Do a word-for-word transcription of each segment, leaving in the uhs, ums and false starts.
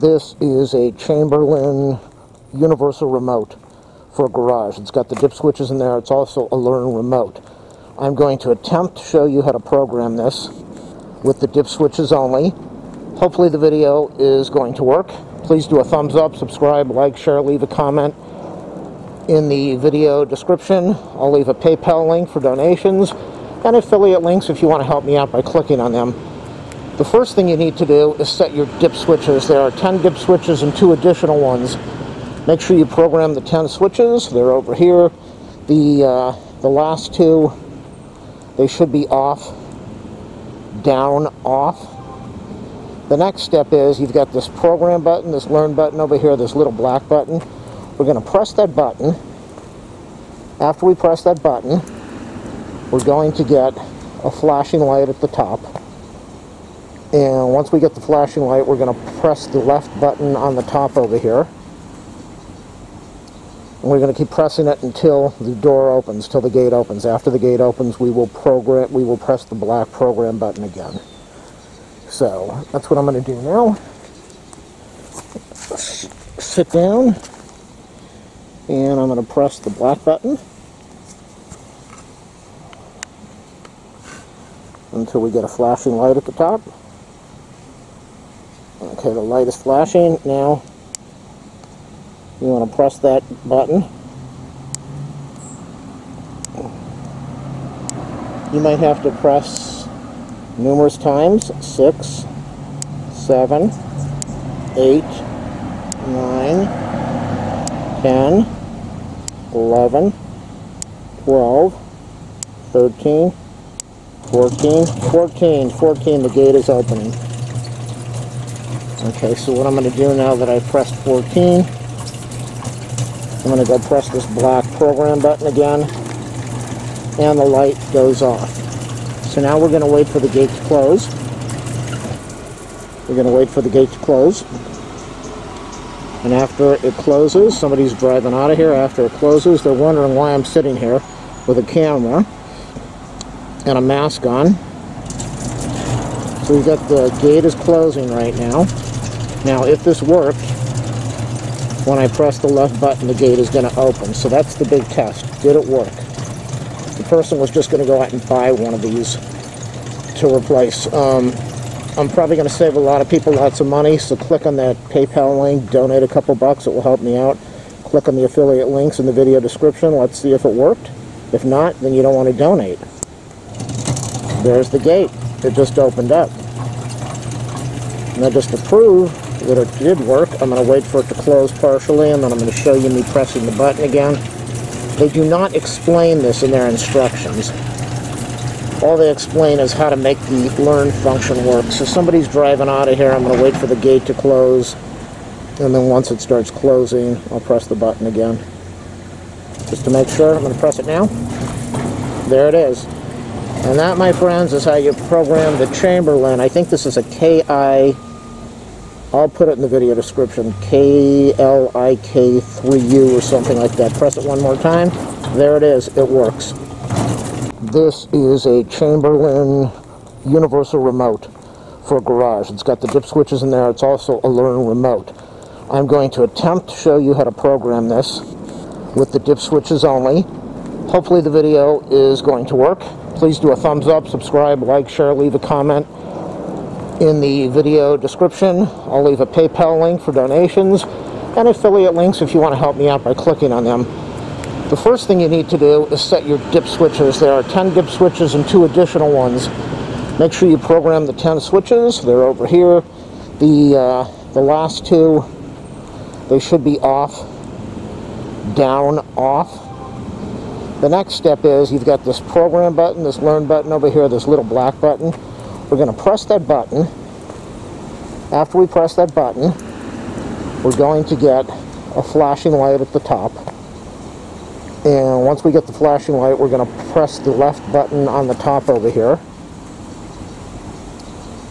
This is a Chamberlain universal remote for a garage. It's got the dip switches in there. It's also a learn remote. I'm going to attempt to show you how to program this with the dip switches only. Hopefully the video is going to work. Please do a thumbs up, subscribe, like, share, leave a comment. In the video description, I'll leave a PayPal link for donations and affiliate links if you want to help me out by clicking on them. The first thing you need to do is set your dip switches. There are ten dip switches and two additional ones. Make sure you program the ten switches. They're over here. The, uh, the last two, they should be off, down, off. The next step is you've got this program button, this learn button over here, this little black button. We're going to press that button. After we press that button, we're going to get a flashing light at the top. And once we get the flashing light, we're going to press the left button on the top over here. And we're going to keep pressing it until the door opens, till the gate opens. After the gate opens, we will program, we will press the black program button again. So that's what I'm going to do now. S- sit down, and I'm going to press the black button until we get a flashing light at the top. Okay, the light is flashing. Now you want to press that button. You might have to press numerous times. Six, seven, eight, nine, ten, eleven, twelve, thirteen, fourteen, fourteen, fourteen, the gate is opening. Okay, so what I'm going to do now that I pressed fourteen, I'm going to go press this black program button again, and the light goes off. So now we're going to wait for the gate to close. We're going to wait for the gate to close. And after it closes, somebody's driving out of here. After it closes, they're wondering why I'm sitting here with a camera and a mask on. So we've got the gate is closing right now. Now, if this worked, when I press the left button, the gate is going to open. So that's the big test. Did it work? The person was just going to go out and buy one of these to replace. Um, I'm probably going to save a lot of people lots of money, so click on that PayPal link, donate a couple bucks, it will help me out. Click on the affiliate links in the video description. Let's see if it worked. If not, then you don't want to donate. There's the gate. It just opened up. Now, just to prove that it did work, I'm going to wait for it to close partially, and then I'm going to show you me pressing the button again. They do not explain this in their instructions. All they explain is how to make the learn function work. So somebody's driving out of here. I'm going to wait for the gate to close, and then once it starts closing, I'll press the button again. Just to make sure, I'm going to press it now. There it is. And that, my friends, is how you program the Chamberlain. I think this is a K I, I'll put it in the video description, K L I K three U or something like that. Press it one more time. There it is. It works. This is a Chamberlain universal remote for a garage. It's got the dip switches in there. It's also a learn remote. I'm going to attempt to show you how to program this with the dip switches only. Hopefully the video is going to work. Please do a thumbs up, subscribe, like, share, leave a comment. In the video description, I'll leave a PayPal link for donations and affiliate links if you want to help me out by clicking on them. The first thing you need to do is set your dip switches. There are ten dip switches and two additional ones. Make sure you program the ten switches. They're over here. The, uh, the last two, they should be off, down, off. The next step is you've got this program button, this learn button over here, this little black button. We're going to press that button. After we press that button, we're going to get a flashing light at the top. And once we get the flashing light, we're going to press the left button on the top over here.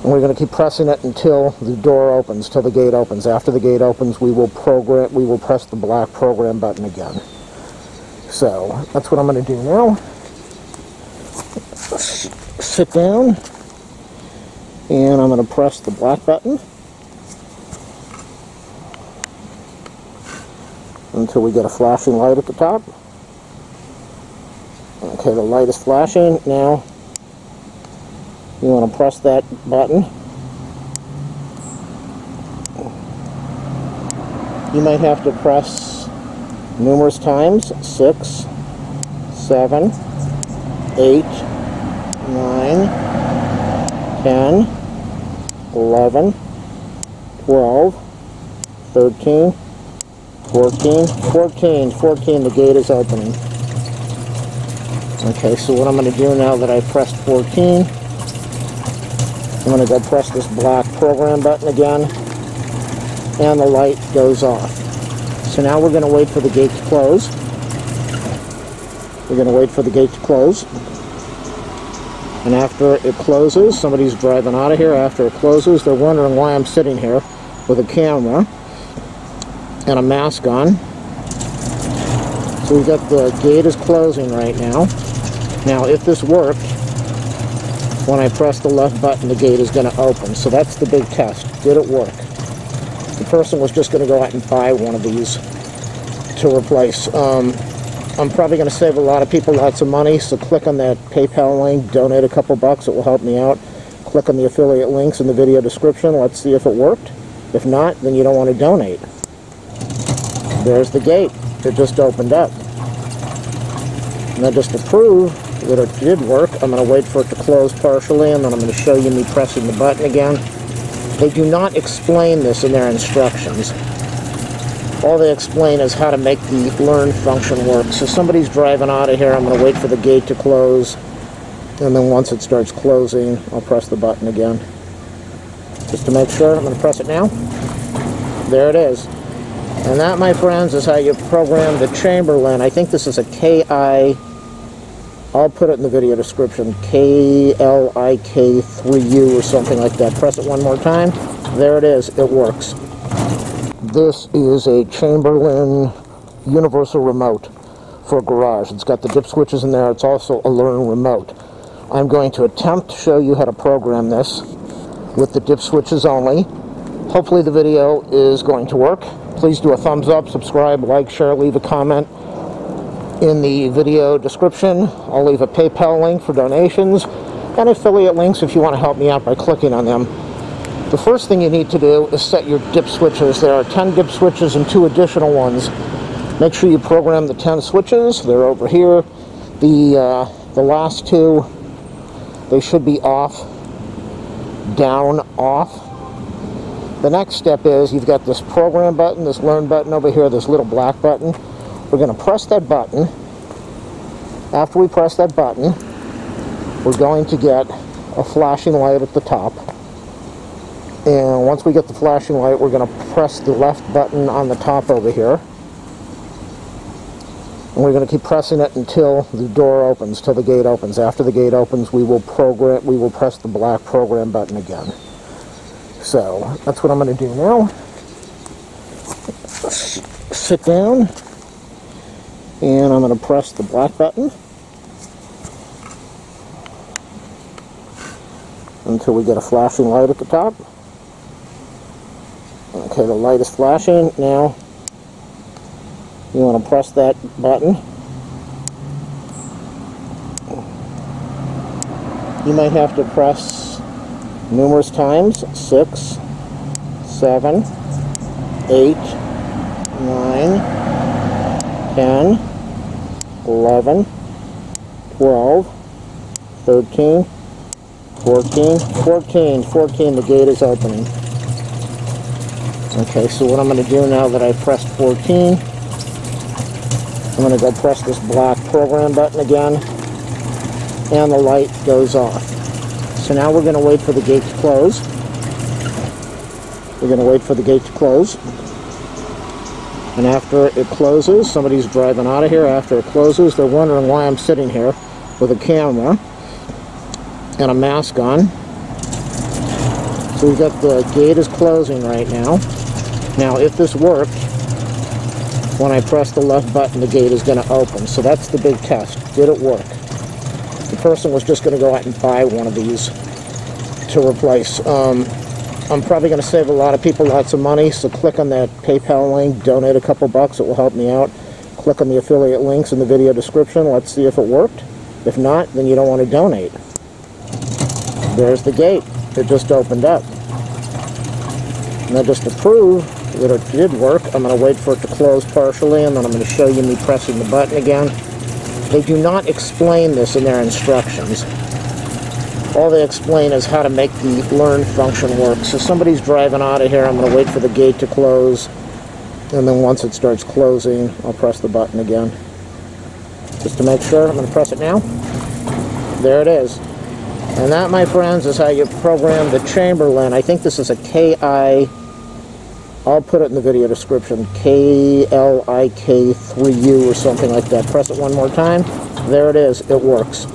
And we're going to keep pressing it until the door opens, till the gate opens. After the gate opens, we will program, we will press the black program button again. So that's what I'm going to do now. S- sit down, and I'm going to press the black button until we get a flashing light at the top. Okay, the light is flashing. Now you want to press that button. You might have to press numerous times, six, seven, eight, nine, ten, eleven, twelve, thirteen, fourteen, fourteen, fourteen, the gate is opening. Okay, so what I'm going to do now that I pressed fourteen, I'm going to go press this black program button again, and the light goes off. So now we're going to wait for the gate to close. We're going to wait for the gate to close. And after it closes, somebody's driving out of here. After it closes, they're wondering why I'm sitting here with a camera and a mask on. So we've got the gate is closing right now. Now if this worked, when I press the left button, the gate is going to open. So that's the big test. Did it work? The person was just going to go out and buy one of these to replace. Um, I'm probably going to save a lot of people lots of money, so click on that PayPal link, donate a couple bucks, it will help me out. Click on the affiliate links in the video description. Let's see if it worked. If not, then you don't want to donate. There's the gate. It just opened up. Now just to prove that it did work, I'm going to wait for it to close partially, and then I'm going to show you me pressing the button again. They do not explain this in their instructions. All they explain is how to make the learn function work. So somebody's driving out of here. I'm going to wait for the gate to close, and then once it starts closing, I'll press the button again. Just to make sure, I'm going to press it now. There it is. And that, my friends, is how you program the Chamberlain. I think this is a K I, I'll put it in the video description, K L I K three U or something like that. Press it one more time. There it is. It works. This is a Chamberlain universal remote for garage. It's got the dip switches in there. It's also a learn remote. I'm going to attempt to show you how to program this with the dip switches only. Hopefully the video is going to work. Please do a thumbs up, subscribe, like, share, leave a comment in the video description. I'll leave a PayPal link for donations and affiliate links if you want to help me out by clicking on them. The first thing you need to do is set your dip switches. There are ten dip switches and two additional ones. Make sure you program the ten switches. They're over here. The, uh, the last two, they should be off, down, off. The next step is you've got this program button, this learn button over here, this little black button. We're going to press that button. After we press that button, we're going to get a flashing light at the top. And once we get the flashing light, we're going to press the left button on the top over here. And we're going to keep pressing it until the door opens, till the gate opens. After the gate opens, we will program, we will press the black program button again. So that's what I'm going to do now. S sit down, and I'm going to press the black button until we get a flashing light at the top. Okay, the light is flashing. Now you want to press that button. You might have to press numerous times, six, seven, eight, nine, ten, eleven, twelve, thirteen, fourteen, fourteen, fourteen, the gate is opening. Okay, so what I'm going to do now that I pressed fourteen, I'm going to go press this black program button again, and the light goes off. So now we're going to wait for the gate to close. We're going to wait for the gate to close. And after it closes, somebody's driving out of here. After it closes, they're wondering why I'm sitting here with a camera and a mask on. So we've got the gate is closing right now. Now if this worked, when I press the left button, the gate is going to open. So that's the big test. Did it work? The person was just going to go out and buy one of these to replace. Um, I'm probably going to save a lot of people lots of money, so click on that PayPal link, donate a couple bucks, it will help me out. Click on the affiliate links in the video description, let's see if it worked. If not, then you don't want to donate. There's the gate. It just opened up. Now just to prove that it did work, I'm going to wait for it to close partially, and then I'm going to show you me pressing the button again. They do not explain this in their instructions. All they explain is how to make the learn function work. So somebody's driving out of here, I'm going to wait for the gate to close, and then once it starts closing, I'll press the button again. Just to make sure, I'm going to press it now. There it is. And that, my friends, is how you program the Chamberlain. I think this is a K I, I'll put it in the video description, K L I K three U or something like that. Press it one more time. There it is. It works.